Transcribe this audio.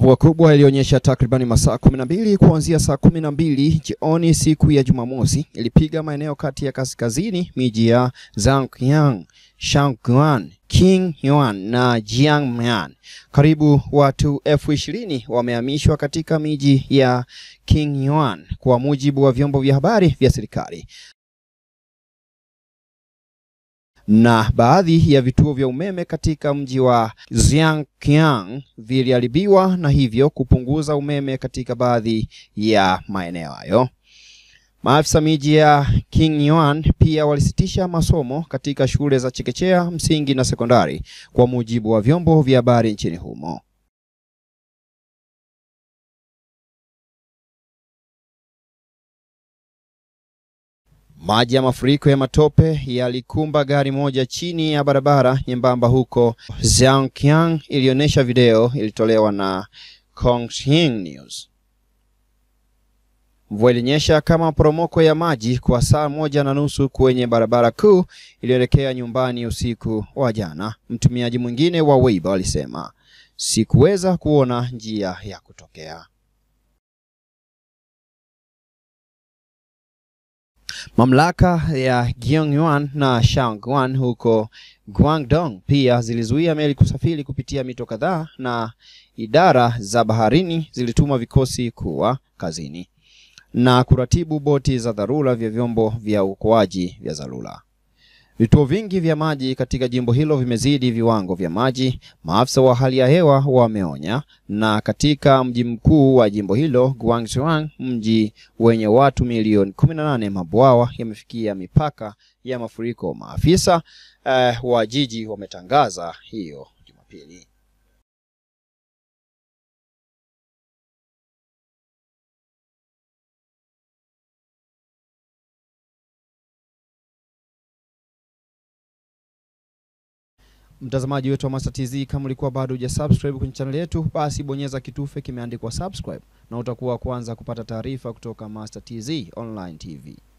Mvua kubwa ilionyesha takribani masaa 12 kuanzia saa 12 jioni siku ya Jumamosi ilipiga maeneo kati ya kaskazini miji ya Zhangyang, Shangguan, Qingyuan na Jiangmen. Karibu watu 20,000 wamehamishwa katika miji ya Qingyuan kwa mujibu wa vyombo vya habari vya serikali. Na baadhi ya vituo vya umeme katika mji wa Xiangyang viliharibiwa na hivyo kupunguza umeme katika baadhi ya maeneo hayo. Maafisa miji ya Qingyuan pia walisitisha masomo katika shule za chekechea, msingi na sekondari kwa mujibu wa vyombo vya habari nchini humo. Maji ya mafuriko ya matope yalikumba gari moja chini ya barabara nyembamba huko Zhangyang, ilionyesha video ilitolewa na Kongshing News. Mvua ilinyesha kama poromoko ya maji kwa saa 1:30 kwenye barabara kuu iliyoelekea nyumbani usiku wa jana. Mtumiaji mwingine wa Weibo alisema, "Sikuweza kuona njia ya kutokea." Mamlaka ya Gyeongwon na Shangguan huko Guangdong pia zilizuia meli kusafiri kupitia mito kadhaa na idara za baharini zilituma vikosi kuwa kazini na kuratibu boti za dharura vya vyombo vya uokoaji vya dharura. Vituo vingi vya maji katika jimbo hilo vimezidi viwango vya maji, maafisa wa hali ya hewa wameonya. Na katika mji mkuu wa jimbo hilo Guangzhou, mji wenye watu milioni 18, mabwawa yamefikia mipaka ya mafuriko. Maafisa wa jiji wametangaza hiyo Jumapili. Mtazamaji wetu wa Master TZ, kama ulikuwa bado hujasubscribe kwenye channel yetu, basi bonyeza kitufe kimeandikwa subscribe na utakuwa kwanza kupata taarifa kutoka Master TZ Online TV.